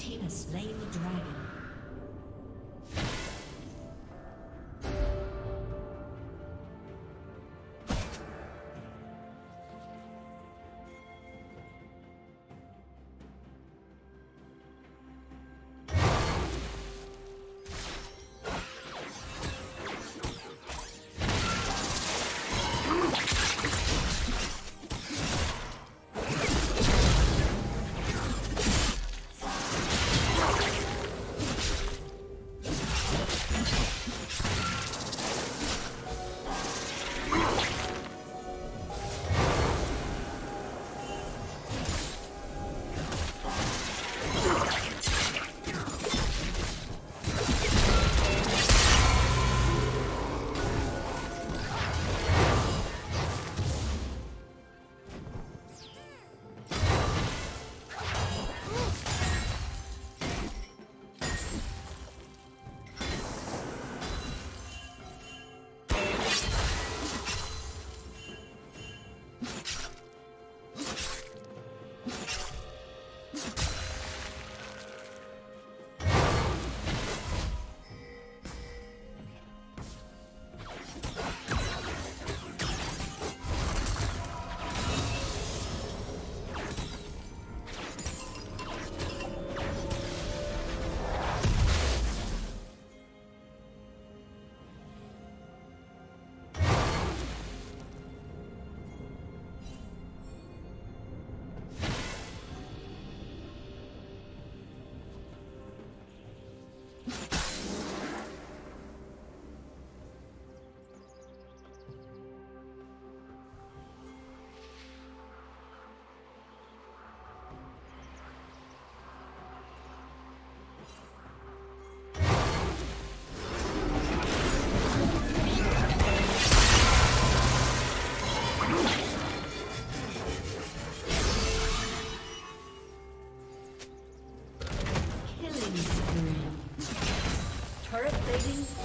team has slain the dragon.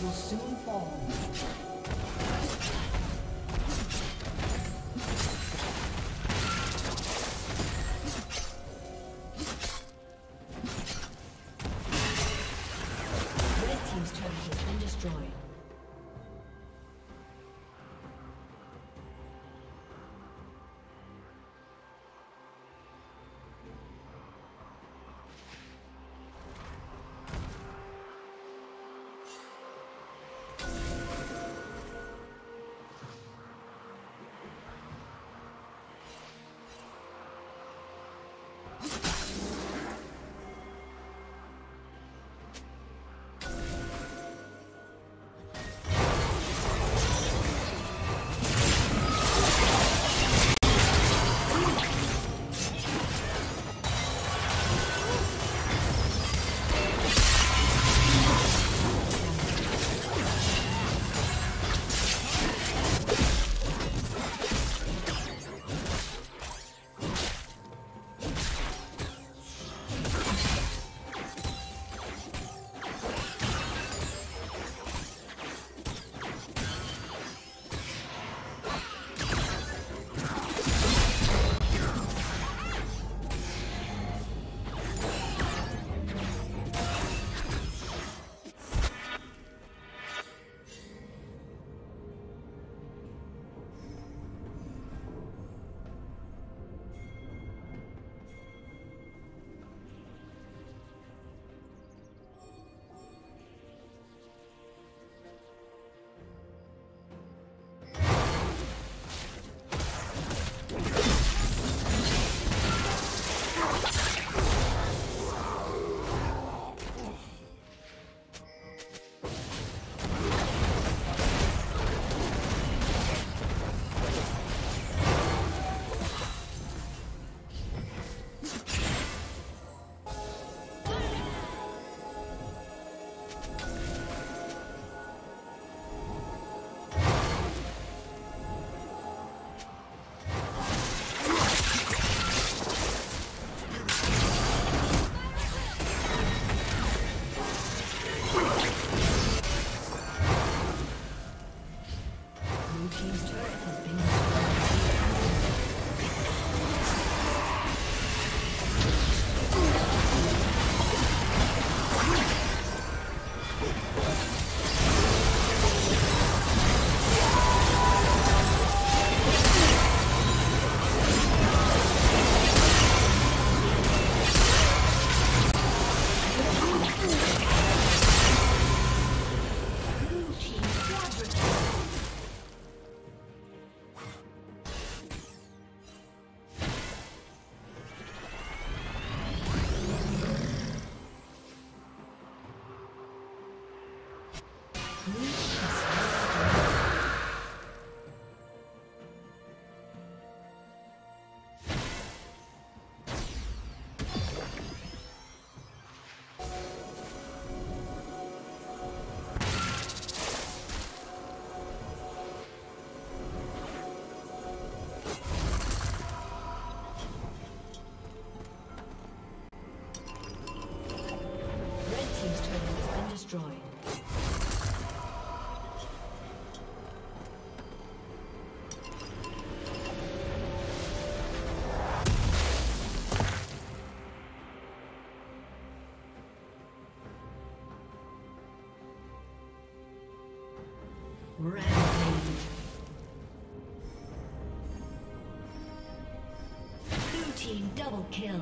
Will soon fall. team double kill.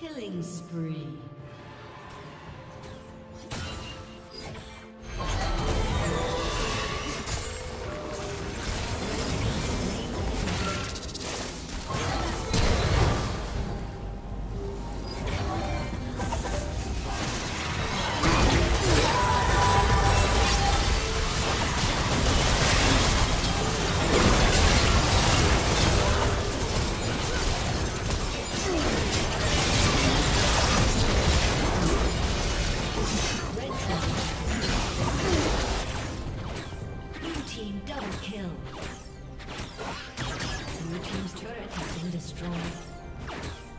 Killing spree. Blue team's turret has been destroyed.